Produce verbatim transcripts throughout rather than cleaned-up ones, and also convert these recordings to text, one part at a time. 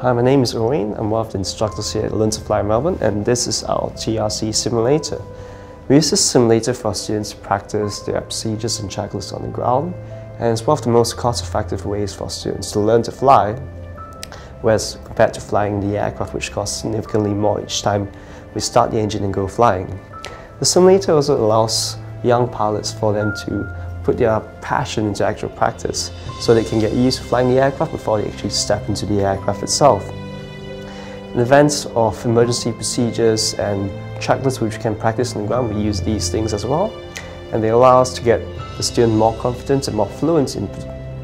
Hi, my name is Owen. I'm one of the instructors here at Learn to Fly Melbourne, and this is our T R C simulator. We use this simulator for our students to practice their procedures and checklists on the ground, and it's one of the most cost-effective ways for students to learn to fly, whereas compared to flying the aircraft, which costs significantly more each time we start the engine and go flying. The simulator also allows young pilots for them to put their passion into actual practice, so they can get used to flying the aircraft before they actually step into the aircraft itself. In events of emergency procedures and checklists which we can practice on the ground, we use these things as well, and they allow us to get the student more confident and more fluent in,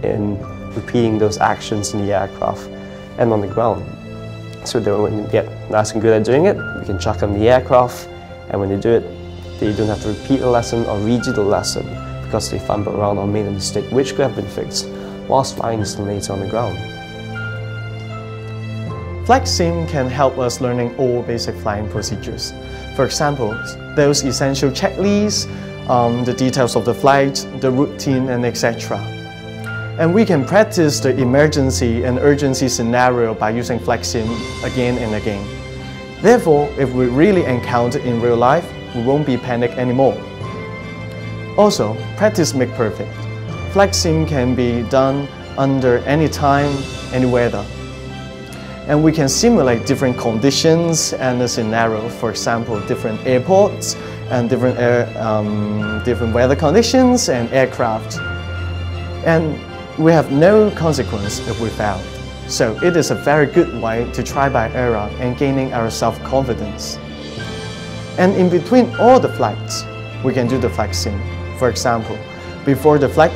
in repeating those actions in the aircraft and on the ground. So that when they get nice and good at doing it, we can chuck them the aircraft, and when they do it, they don't have to repeat the lesson or redo the lesson because they fumbled around or made a mistake which could have been fixed whilst flying the simulator on the ground. FlexSim can help us learning all basic flying procedures. For example, those essential checklists, um, the details of the flight, the routine, and et cetera. And we can practice the emergency and urgency scenario by using FlexSim again and again. Therefore, if we really encounter in real life, we won't be panicked anymore. Also, practice makes perfect. FlexSim can be done under any time, any weather. And we can simulate different conditions and a scenario, for example, different airports and different, air, um, different weather conditions and aircraft. And we have no consequence if we fail. So it is a very good way to try by error and gaining our self-confidence. And in between all the flights, we can do the FlexSim. For example, before the flight,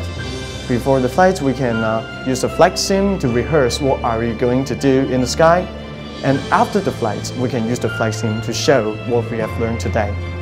before the flight, we can uh, use the FlexSim to rehearse what are we going to do in the sky. And after the flight, we can use the FlexSim to show what we have learned today.